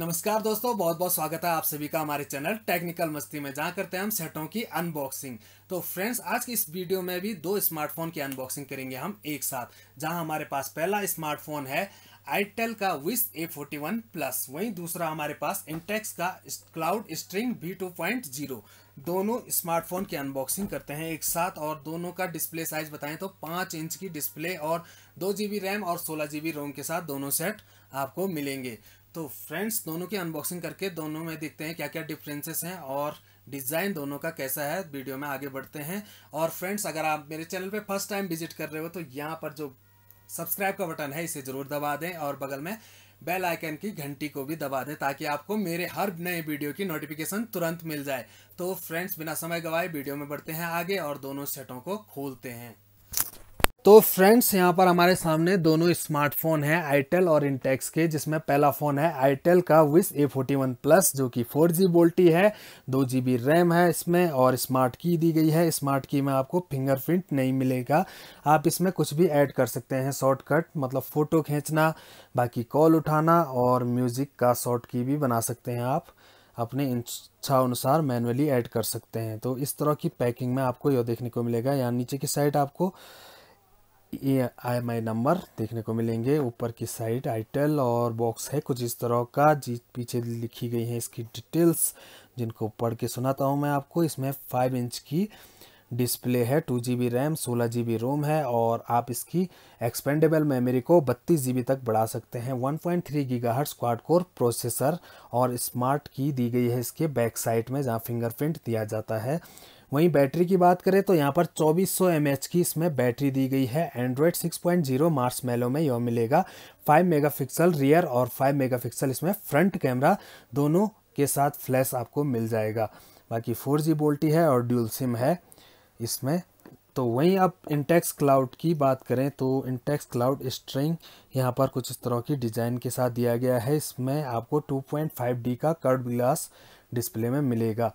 नमस्कार दोस्तों, बहुत बहुत स्वागत है आप सभी का हमारे चैनल टेक्निकल मस्ती में, जहां करते हैं हम सेटों की अनबॉक्सिंग। तो फ्रेंड्स, आज की इस वीडियो में भी दो स्मार्टफोन की अनबॉक्सिंग करेंगे हम एक साथ। जहां हमारे पास पहला स्मार्टफोन है आइटेल का विश A41 प्लस, वहीं दूसरा हमारे पास इंटेक्स का क्लाउड स्ट्रिंग B2.0। दोनों स्मार्टफोन की अनबॉक्सिंग करते हैं एक साथ, और दोनों का डिस्प्ले साइज बताएं तो 5 इंच की डिस्प्ले और 2 GB रैम और 16 GB रोम के साथ दोनों सेट आपको मिलेंगे। तो फ्रेंड्स, दोनों की अनबॉक्सिंग करके दोनों में देखते हैं क्या क्या डिफरेंसेस हैं और डिज़ाइन दोनों का कैसा है, वीडियो में आगे बढ़ते हैं। और फ्रेंड्स, अगर आप मेरे चैनल पे फर्स्ट टाइम विजिट कर रहे हो तो यहाँ पर जो सब्सक्राइब का बटन है इसे ज़रूर दबा दें, और बगल में बेल आइकन की घंटी को भी दबा दें ताकि आपको मेरे हर नए वीडियो की नोटिफिकेशन तुरंत मिल जाए। तो फ्रेंड्स, बिना समय गंवाए वीडियो में बढ़ते हैं आगे और दोनों सेटों को खोलते हैं। तो फ्रेंड्स, यहाँ पर हमारे सामने दोनों स्मार्टफोन हैं आइटेल और इंटेक्स के, जिसमें पहला फ़ोन है आइटेल का विश A41 प्लस जो कि 4G वोल्टी है, 2 GB रैम है इसमें और स्मार्ट की दी गई है। स्मार्ट की में आपको फिंगरप्रिंट नहीं मिलेगा, आप इसमें कुछ भी ऐड कर सकते हैं शॉर्टकट, मतलब फ़ोटो खींचना, बाकी कॉल उठाना और म्यूज़िक का शॉर्ट की भी बना सकते हैं, आप अपने इच्छा अनुसार मैनुअली ऐड कर सकते हैं। तो इस तरह की पैकिंग में आपको यह देखने को मिलेगा, यहाँ नीचे की साइड आपको EMI नंबर देखने को मिलेंगे, ऊपर की साइड आइटेल, और बॉक्स है कुछ इस तरह का जी। पीछे लिखी गई है इसकी डिटेल्स जिनको पढ़ के सुनाता हूं मैं आपको। इसमें 5 इंच की डिस्प्ले है, 2 GB रैम, 16 GB रोम है, और आप इसकी एक्सपेंडेबल मेमोरी को 32 GB तक बढ़ा सकते हैं। 1.3 GHz क्वाड कोर प्रोसेसर और स्मार्ट की दी गई है इसके बैक साइड में, जहाँ फिंगरप्रिंट दिया जाता है। वहीं बैटरी की बात करें तो यहाँ पर 2400 mAh की इसमें बैटरी दी गई है। एंड्रॉयड 6.0 मार्शमैलो में यह मिलेगा। 5 MP रियर और 5 MP इसमें फ्रंट कैमरा दोनों के साथ फ्लैश आपको मिल जाएगा। बाकी 4G वोल्टी है और ड्यूल सिम है इसमें। तो वहीं अब इंटेक्स क्लाउड की बात करें तो इंटेक्स क्लाउड स्ट्रिंग यहाँ पर कुछ इस तरह की डिज़ाइन के साथ दिया गया है। इसमें आपको 2.5D का कर्व ग्लास डिस्प्ले में मिलेगा।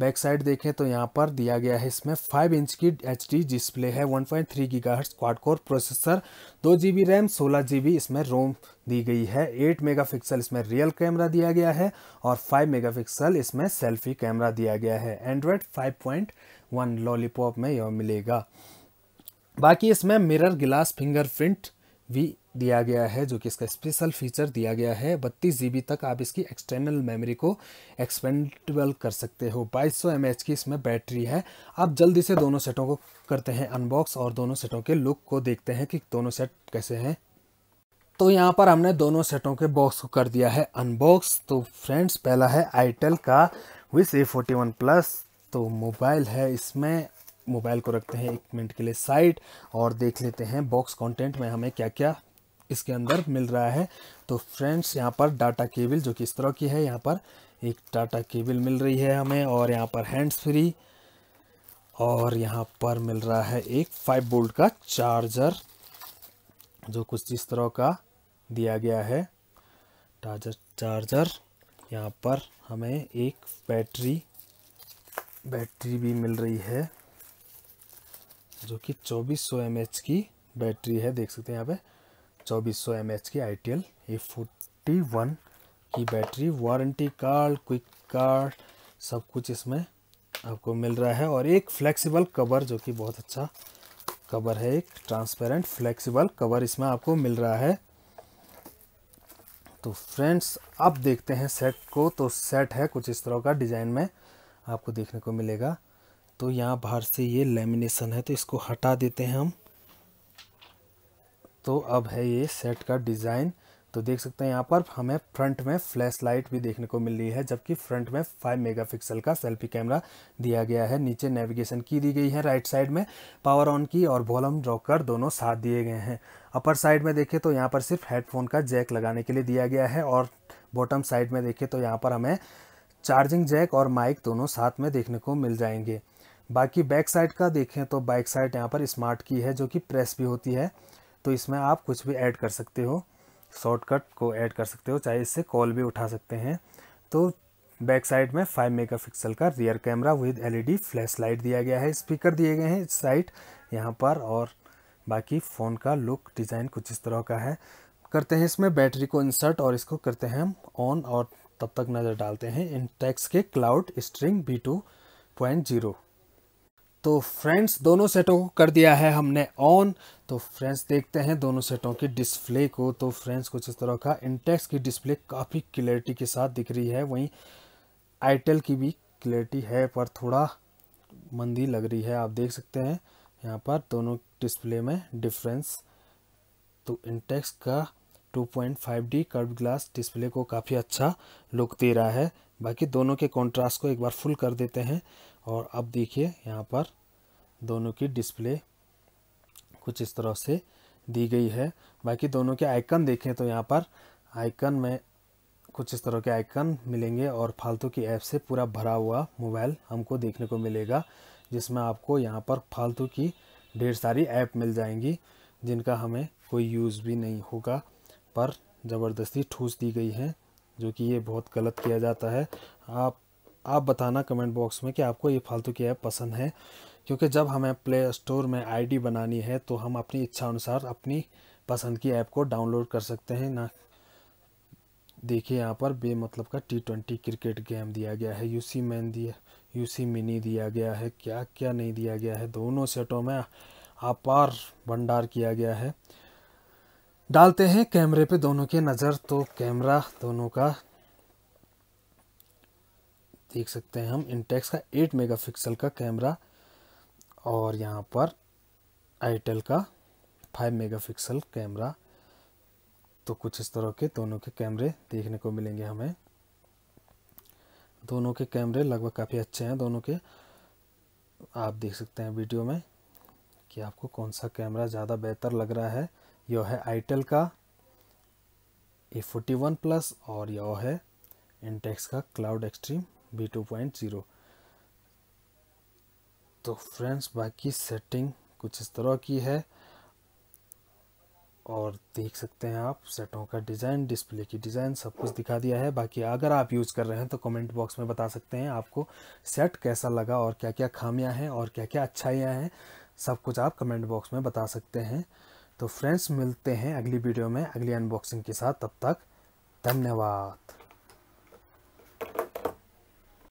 बैक साइड देखें तो यहाँ पर दिया गया है इसमें 5 इंच की HD डिस्प्ले है, 1.3 GHz quad core processor, 2 GB RAM, 16 GB इसमें रोम दी गई है। 8 MP इसमें रियल कैमरा दिया गया है और 5 MP इसमें सेल्फी कैमरा दिया गया है। एंड्रॉयड 5.1 लॉलीपॉप में यह मिलेगा। बाकी इसमें मिरर ग्लास फिंगरप्रिंट भी दिया गया है, जो कि इसका स्पेशल फीचर दिया गया है। 32 GB तक आप इसकी एक्सटर्नल मेमोरी को एक्सपेंडेबल कर सकते हो। 2200 mAh की इसमें बैटरी है। आप जल्दी से दोनों सेटों को करते हैं अनबॉक्स और दोनों सेटों के लुक को देखते हैं कि दोनों सेट कैसे हैं। तो यहाँ पर हमने दोनों सेटों के बॉक्स को कर दिया है अनबॉक्स। तो फ्रेंड्स, पहला है आइटेल का विश A41 प्लस। तो मोबाइल है इसमें, मोबाइल को रखते हैं 1 मिनट के लिए साइड और देख लेते हैं बॉक्स कंटेंट में हमें क्या क्या इसके अंदर मिल रहा है। तो फ्रेंड्स, यहाँ पर डाटा केबल जो कि इस तरह की है, यहाँ पर एक डाटा केबल मिल रही है हमें, और यहाँ पर हैंड्स फ्री, और यहाँ पर मिल रहा है एक 5 V का चार्जर जो कुछ इस तरह का दिया गया है चार्जर। यहाँ पर हमें एक बैटरी भी मिल रही है जो कि 2400 mAh की बैटरी है, देख सकते हैं यहाँ पे 2400 mAh की आइटेल A41 की battery. Warranty card, quick card, सब कुछ इसमें आपको मिल रहा है, और एक फ्लेक्सिबल कवर जो कि बहुत अच्छा कवर है, एक ट्रांसपेरेंट फ्लेक्सिबल कवर इसमें आपको मिल रहा है। तो फ्रेंड्स, अब देखते हैं सेट को। तो सेट है कुछ इस तरह का डिज़ाइन में आपको देखने को मिलेगा। तो यहाँ बाहर से ये लेमिनेशन है तो इसको हटा देते हैं हम। तो अब है ये सेट का डिज़ाइन। तो देख सकते हैं यहाँ पर हमें फ्रंट में फ्लैश लाइट भी देखने को मिल रही है, जबकि फ्रंट में 5 MP का सेल्फी कैमरा दिया गया है। नीचे नेविगेशन की दी गई है राइट साइड में, पावर ऑन की और वॉल्यूम रॉकर दोनों साथ दिए गए हैं। अपर साइड में देखें तो यहाँ पर सिर्फ हेडफोन का जैक लगाने के लिए दिया गया है, और बॉटम साइड में देखें तो यहाँ पर हमें चार्जिंग जैक और माइक दोनों साथ में देखने को मिल जाएंगे। बाकी बैक साइड का देखें तो बैक साइड यहाँ पर स्मार्ट की है जो कि प्रेस भी होती है, तो इसमें आप कुछ भी ऐड कर सकते हो, शॉर्टकट को ऐड कर सकते हो, चाहे इससे कॉल भी उठा सकते हैं। तो बैक साइड में 5 MP का rear camera with LED flash light दिया गया है। स्पीकर दिए गए हैं इस साइड यहाँ पर, और बाकी फ़ोन का लुक डिज़ाइन कुछ इस तरह का है। करते हैं इसमें बैटरी को इंसर्ट और इसको करते हैं हम ऑन और तब तक नज़र डालते हैं इंटेक्स के क्लाउड स्ट्रिंग B2.0। तो फ्रेंड्स दोनों सेटों को कर दिया है हमने ऑन। तो फ्रेंड्स देखते हैं दोनों सेटों की डिस्प्ले को। तो फ्रेंड्स कुछ इस तरह का इंटेक्स की डिस्प्ले काफ़ी क्लैरिटी के साथ दिख रही है, वहीं आइटेल की भी क्लैरिटी है पर थोड़ा मंदी लग रही है। आप देख सकते हैं यहाँ पर दोनों डिस्प्ले में डिफरेंस। तो इंटेक्स का 2.5D कर्व ग्लास डिस्प्ले को काफ़ी अच्छा लुक दे रहा है। बाकी दोनों के कंट्रास्ट को एक बार फुल कर देते हैं और अब देखिए यहाँ पर दोनों की डिस्प्ले कुछ इस तरह से दी गई है। बाकी दोनों के आइकन देखें तो यहाँ पर आइकन में कुछ इस तरह के आइकन मिलेंगे और फालतू की ऐप से पूरा भरा हुआ मोबाइल हमको देखने को मिलेगा, जिसमें आपको यहाँ पर फालतू की ढेर सारी ऐप मिल जाएंगी जिनका हमें कोई यूज़ भी नहीं होगा पर ज़बरदस्ती ठूस दी गई है, जो कि ये बहुत गलत किया जाता है। आप बताना कमेंट बॉक्स में कि आपको ये फालतू की ऐप पसंद है, क्योंकि जब हमें प्ले स्टोर में आईडी बनानी है तो हम अपनी इच्छा अनुसार अपनी पसंद की ऐप को डाउनलोड कर सकते हैं ना। देखिए यहाँ पर बेमतलब का T20 क्रिकेट गेम दिया गया है, यूसी मिनी दिया गया है, क्या क्या नहीं दिया गया है। दोनों सेटों में अपार भंडार किया गया है। डालते हैं कैमरे पे दोनों के नज़र। तो कैमरा दोनों का देख सकते हैं हम, इंटेक्स का 8 मेगापिक्सल का कैमरा और यहाँ पर आइटेल का 5 मेगापिक्सल कैमरा। तो कुछ इस तरह के दोनों के कैमरे देखने को मिलेंगे हमें। दोनों के कैमरे लगभग काफ़ी अच्छे हैं दोनों के। आप देख सकते हैं वीडियो में कि आपको कौन सा कैमरा ज़्यादा बेहतर लग रहा है। यह है आइटेल का A41 Plus और यह है इंटेक्स का क्लाउड एक्सट्रीम B2.0। तो फ्रेंड्स बाकी सेटिंग कुछ इस तरह की है और देख सकते हैं आप सेटों का डिज़ाइन, डिस्प्ले की डिज़ाइन सब कुछ दिखा दिया है। बाकी अगर आप यूज़ कर रहे हैं तो कमेंट बॉक्स में बता सकते हैं आपको सेट कैसा लगा और क्या क्या खामियां हैं और क्या क्या अच्छाइयां हैं, सब कुछ आप कमेंट बॉक्स में बता सकते हैं। तो फ्रेंड्स मिलते हैं अगली वीडियो में अगली अनबॉक्सिंग के साथ, तब तक धन्यवाद।